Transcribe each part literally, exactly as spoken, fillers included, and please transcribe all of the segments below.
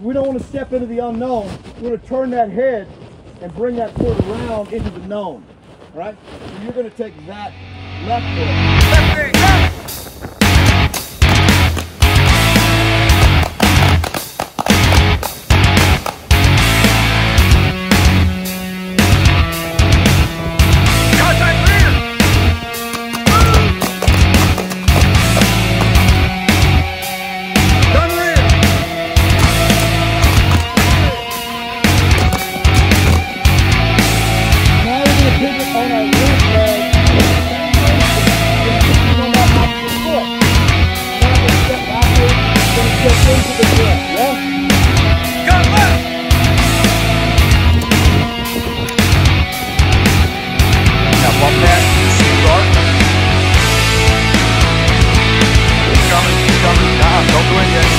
We don't want to step into the unknown. We want to turn that head and bring that foot around into the known. All right? So you're going to take that left foot.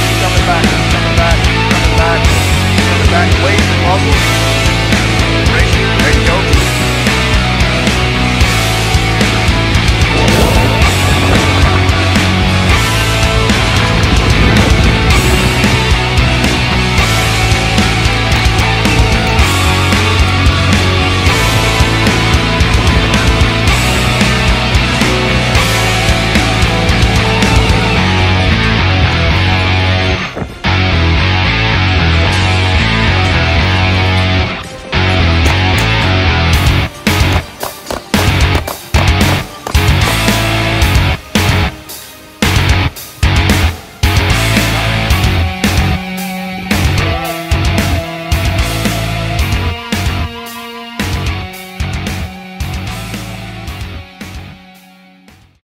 Coming back, coming back, coming back, coming back, wave the muzzle.